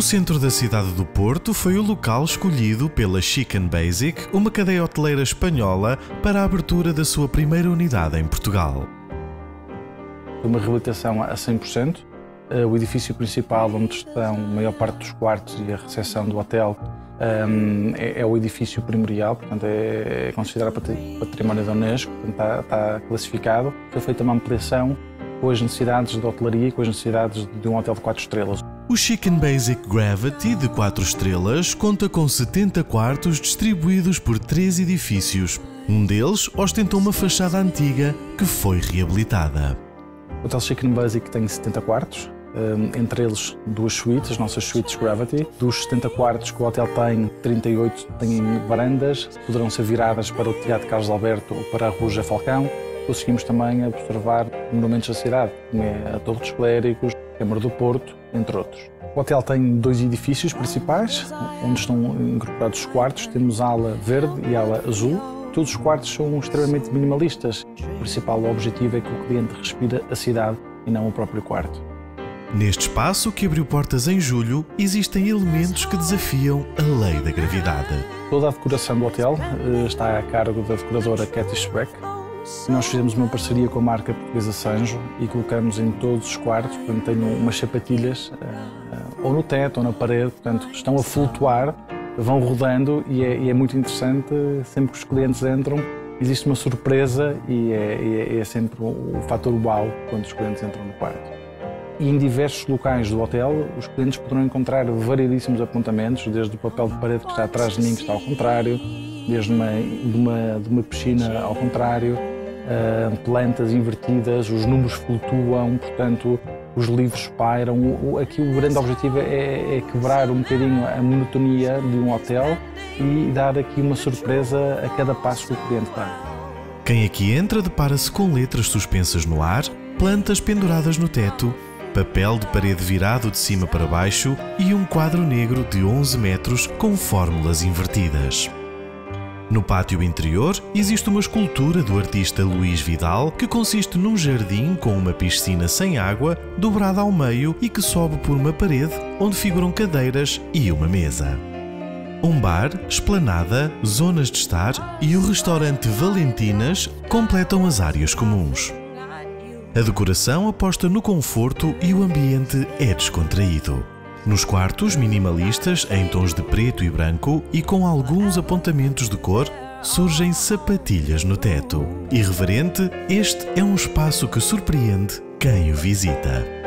O centro da cidade do Porto foi o local escolhido pela Chic & Basic, uma cadeia hoteleira espanhola, para a abertura da sua primeira unidade em Portugal. Uma reabilitação a 100%. O edifício principal, onde estão a maior parte dos quartos e a recepção do hotel, é o edifício primordial, portanto é considerado património da Unesco, está classificado. Foi feita uma ampliação com as necessidades da hotelaria e com as necessidades de um hotel de 4 estrelas. O Chic & Basic Gravity de 4 estrelas conta com 70 quartos distribuídos por 3 edifícios. Um deles ostenta uma fachada antiga que foi reabilitada. O Hotel Chic & Basic tem 70 quartos, entre eles 2 suítes, as nossas suítes Gravity. Dos 70 quartos que o hotel tem, 38 têm varandas, poderão ser viradas para o Teatro Carlos Alberto ou para a Rua Falcão. Conseguimos também observar monumentos da cidade, como é a Torre dos Clérigos, a Câmara do Porto, entre outros. O hotel tem 2 edifícios principais, onde estão incorporados os quartos. Temos a ala verde e a ala azul. Todos os quartos são extremamente minimalistas. O principal objetivo é que o cliente respira a cidade e não o próprio quarto. Neste espaço, que abriu portas em julho, existem elementos que desafiam a lei da gravidade. Toda a decoração do hotel está a cargo da decoradora Kathy Speck. Nós fizemos uma parceria com a marca portuguesa Sanjo e colocamos em todos os quartos, portanto, tem umas sapatilhas ou no teto ou na parede, portanto, estão a flutuar, vão rodando e é muito interessante. Sempre que os clientes entram, existe uma surpresa e é sempre o fator uau quando os clientes entram no quarto. E em diversos locais do hotel, os clientes poderão encontrar variedíssimos apontamentos, desde o papel de parede que está atrás de mim, que está ao contrário, desde de uma piscina ao contrário, plantas invertidas, os números flutuam, portanto, os livros pairam. Aqui o grande objetivo é quebrar um bocadinho a monotonia de um hotel e dar aqui uma surpresa a cada passo que o cliente dá. Quem aqui entra depara-se com letras suspensas no ar, plantas penduradas no teto, papel de parede virado de cima para baixo e um quadro negro de 11 metros com fórmulas invertidas. No pátio interior existe uma escultura do artista Luís Vidal, que consiste num jardim com uma piscina sem água dobrada ao meio e que sobe por uma parede onde figuram cadeiras e uma mesa. Um bar, esplanada, zonas de estar e o restaurante Valentinas completam as áreas comuns. A decoração aposta no conforto e o ambiente é descontraído. Nos quartos minimalistas, em tons de preto e branco e com alguns apontamentos de cor, surgem sapatilhas no teto. Irreverente, este é um espaço que surpreende quem o visita.